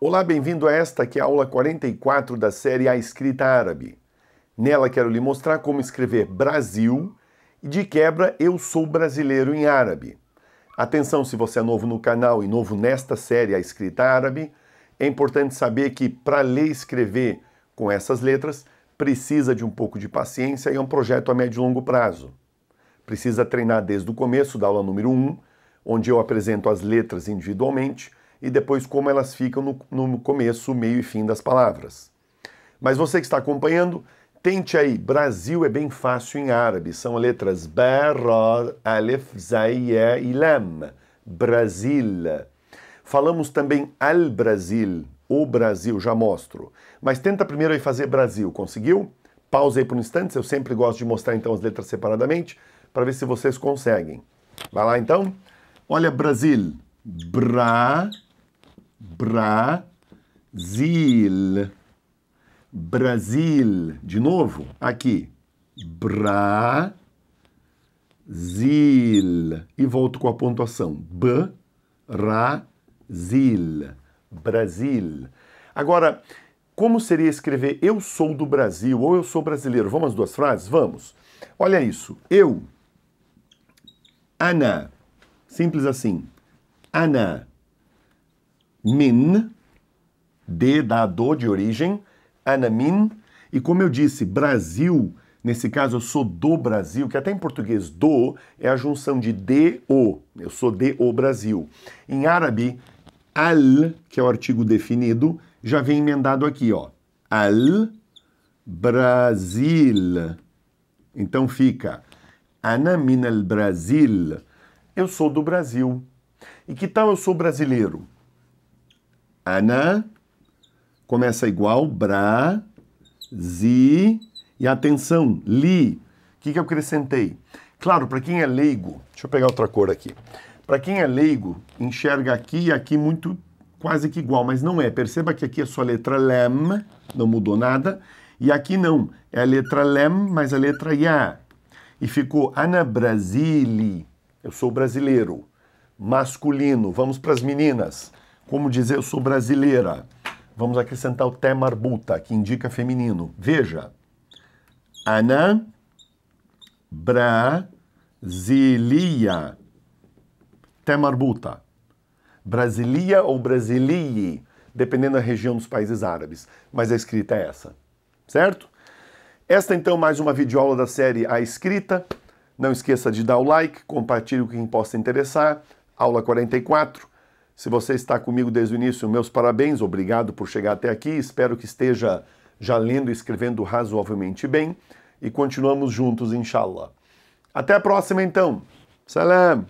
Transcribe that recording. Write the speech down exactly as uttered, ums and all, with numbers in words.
Olá, bem-vindo a esta que é a aula quarenta e quatro da série A Escrita Árabe. Nela quero lhe mostrar como escrever Brasil e, de quebra, eu sou brasileiro em árabe. Atenção, se você é novo no canal e novo nesta série A Escrita Árabe, é importante saber que para ler e escrever com essas letras precisa de um pouco de paciência e é um projeto a médio e longo prazo. Precisa treinar desde o começo da aula número um, onde eu apresento as letras individualmente, e depois como elas ficam no, no começo, meio e fim das palavras. Mas você que está acompanhando, tente aí. Brasil é bem fácil em árabe. São letras ba, ra, alif, zay, ya, ilam. Brasil. Falamos também al Brasil, o Brasil, já mostro. Mas tenta primeiro aí fazer Brasil. Conseguiu? Pausa aí por um instante. Eu sempre gosto de mostrar então as letras separadamente, para ver se vocês conseguem. Vai lá então. Olha, Brasil. Bra... Brasil, Brasil, de novo, aqui, Brasil, e volto com a pontuação, B, Ra, Zil, Brasil. Agora, como seria escrever eu sou do Brasil ou eu sou brasileiro? Vamos às duas frases? Vamos. Olha isso, eu, Ana, simples assim, Ana, Min, de, da, do, de origem, Anamin. E como eu disse, Brasil, nesse caso eu sou do Brasil, que até em português do é a junção de de, o. Eu sou de, o Brasil. Em árabe, al, que é o artigo definido, já vem emendado aqui, ó. Al, Brasil. Então fica, Anamin al Brasil. Eu sou do Brasil. E que tal eu sou brasileiro? Ana, começa igual, Bra, Zi, e atenção, Li. O que, que eu acrescentei? Claro, para quem é leigo, deixa eu pegar outra cor aqui. Para quem é leigo, enxerga aqui e aqui muito, quase que igual, mas não é. Perceba que aqui é só a letra lem, não mudou nada, e aqui não, é a letra lem mais a letra ya. E ficou Ana Brasili, eu sou brasileiro, masculino. Vamos para as meninas. Como dizer eu sou brasileira? Vamos acrescentar o tê marbuta, que indica feminino. Veja. Ana Brasilia. Tê marbuta. Brasilia ou Brasilie, dependendo da região dos países árabes. Mas a escrita é essa. Certo? Esta, então, mais uma videoaula da série A Escrita. Não esqueça de dar o like, compartilhe com quem possa interessar. Aula quarenta e quatro. Se você está comigo desde o início, meus parabéns, obrigado por chegar até aqui, espero que esteja já lendo e escrevendo razoavelmente bem e continuamos juntos, Inshallah. Até a próxima então. Salam!